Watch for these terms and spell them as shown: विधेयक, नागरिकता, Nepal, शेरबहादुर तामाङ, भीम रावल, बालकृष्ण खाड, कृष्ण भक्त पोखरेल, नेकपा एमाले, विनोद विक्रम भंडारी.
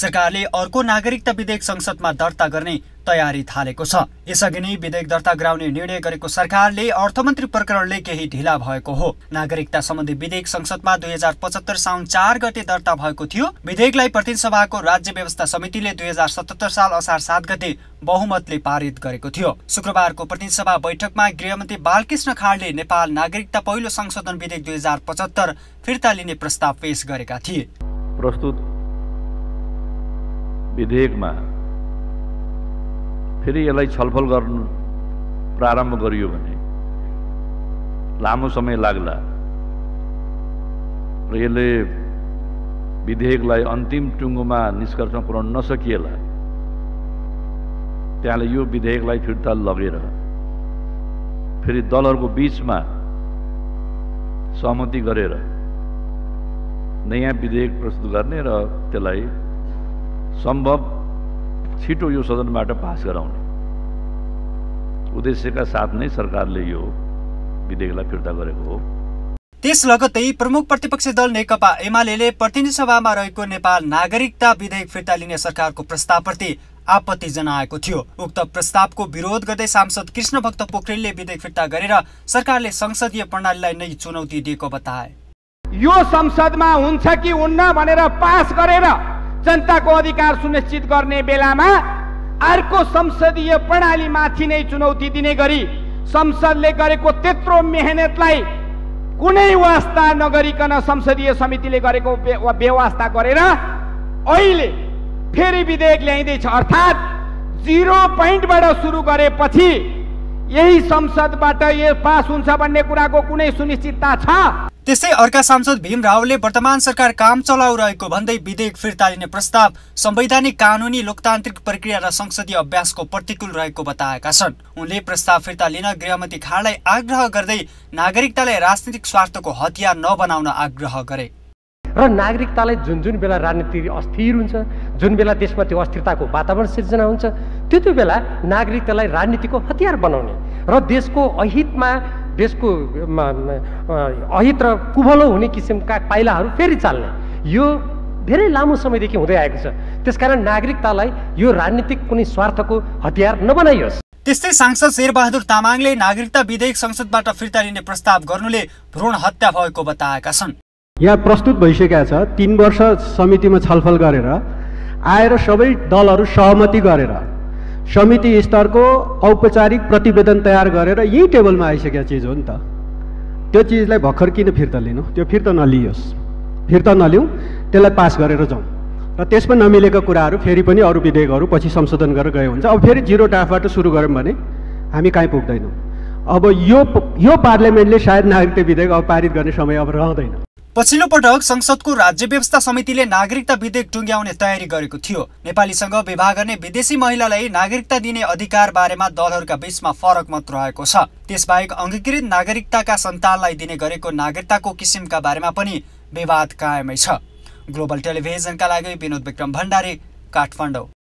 सरकारले अर्को नागरिकता विधेयक संसदमा दर्ता गर्ने तयारी थालेको छ। यसअघि नै विधेयक दर्ता गराउने निर्णय गरेको सरकारले अर्थमन्त्री प्रकरणले केही ढिला भएको हो। नागरिकता सम्बन्धी विधेयक संसदमा 2075 साउन 4 गते दर्ता भएको थियो। विधेयकलाई प्रतिनिधि सभाको राज्य व्यवस्था समितिले 2077 साल असार 7 गते बहुमतले पारित गरेको थियो। शुक्रबारको प्रतिनिधि सभा बैठकमा गृहमन्त्री बालकृष्ण खाडले नेपाल नागरिकता पहिलो संशोधन विधेयक 2075 फिर्ता लिने प्रस्ताव पेश गरेका थिए। प्रस्तुत विधेयकमा फेरि यसलाई छलफल गर्न प्रारम्भ गरियो भने लामो समय लाग्ला र यसले विधेयकलाई अन्तिम टुङ्गोमा निष्कर्षमा पुर्याउन नसकिएला। त्यसैले यो विधेयकलाई फिर्ता लगेर फेरि दलहरूको बीचमा सहमति गरेर नयाँ विधेयक प्रस्तुत गर्ने र त्यसलाई सम्भव छिटो यो सदनबाट पास गराउने उद्देश्यका साथ नै सरकारले यो विधेयकलाई फिर्ता गरेको हो। त्यस लगत्तै प्रमुख प्रतिपक्षी दल नेकपा एमाले प्रतिनिधि सभामा रहेको नेपाल नागरिकता विधेयक फिर्ता लिने सरकारको प्रस्तावप्रति आपत्ति जनाएको थियो। उक्त प्रस्तावको विरोध गर्दै सांसद कृष्ण भक्त पोखरले विधेयक फिर्ता गरेर सरकारले संसदीय प्रणालीलाई नै चुनौती दिएको बताए। यो संसदमा हुन्छ कि हुन्न भनेर पास गरेर जनताको अधिकार सुनिश्चित गर्ने बेलामा अर्को संसदीय प्रणाली माथि नै चुनौती दिने गरी संसदले गरेको त्यत्रो मेहनतलाई कुनै वास्ता नगरिकन संसदीय समितिले गरेको व्यवस्था गरेर अहिले फेरि विधेयक ल्याइँदैछ। अर्थात् 0 पोइन्टबाट सुरु गरेपछि यही संसदबाट यो पास हुन्छ भन्ने कुराको कुनै सुनिश्चितता छ। त्यसै अर्का सांसद भीम रावलले वर्तमान सरकार काम चलाउ रहेको भन्दै विधेयक फिर्ता लिने प्रस्ताव संवैधानिक कानूनी लोकतान्त्रिक प्रक्रिया र संसदीय अभ्यासको प्रतिकूल रहेको बताएका छन्। उनले प्रस्ताव फिर्ता लिन गृहमन्त्री खाडलाई आग्रह गर्दै नागरिकतालाई राजनीतिक स्वार्थको हतियार नबनाउन आग्रह गरे र नागरिकतालाई जुन बेला राजनीति अस्थिर हुन्छ, जुन बेला देशमा त्यो अस्थिरताको वातावरण सिर्जना हुन्छ, त्यति बेला नागरिकतालाई राजनीतिको हतियार बनाउने र देशको अहितमा देशको अहित र कुभलो हुने किसिमका पाइलाहरू फेरि चाल्ने यो धेरै लामो समयदेखि हुँदै आएको छ। त्यसकारण नागरिकतालाई यो राजनीतिक कुनै स्वार्थको हतियार नबनाइयोस्। त्यस्तै सांसद शेरबहादुर तामाङले नागरिकता विधेयक संसदबाट फिर्ता लिने प्रस्ताव गर्नुले भ्रूण हत्या भएको बताएका छन्। यहाँ प्रस्तुत भइसकेका छ 3 वर्ष समितिमा छलफल गरेर आएर सबै दलहरू सहमति गरेर समिति स्तरको औपचारिक प्रतिवेदन तयार गरेर यही टेबलमा आइसकेको चिज हो नि त। त्यो चिजलाई भर्खर किन फिर्ता लिनु? त्यो फिर्ता नलियोस्, फिर्ता नलिउँ, त्यसलाई पास गरेर जाउँ र त्यसमा नमिलेका कुराहरू फेरि पनि अरू विधेयकहरू पछि संशोधन गरेर गए हुन्छ। अब फेरि 0 ड्राफ्टबाट सुरु गऱ्यौँ भने हामी कहीँ पुग्दैनौँ। अब यो पार्लियामेन्टले सायद नागरिकता विधेयक अब पारित गर्ने समय अब रहँदैन। पछिल्लो पटक संसदको राज्य व्यवस्था समितिले नागरिकता विधेयक टुङ्ग्याउने तयारी गरेको थियो। नेपालीसँग विवाह गर्ने विदेशी महिलालाई नागरिकता दिने अधिकार बारेमा दलहरूका बीचमा फरक मत रहेको छ। त्यसबाहेक अङ्गीकृत नागरिकताका सन्तानलाई दिने गरेको नागरिकताको किसिमका बारेमा पनि विवाद कायमै छ। ग्लोबल टेलिभिजनका लागि विनोद विक्रम भंडारी, काठमाडौँ।